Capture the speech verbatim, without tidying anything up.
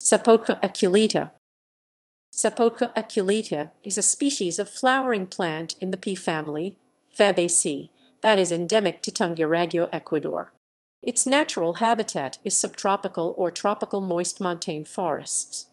Zapoteca aculeata. Zapoteca aculeata is a species of flowering plant in the pea family, Fabaceae, that is endemic to Tungurahua, Ecuador. Its natural habitat is subtropical or tropical moist montane forests.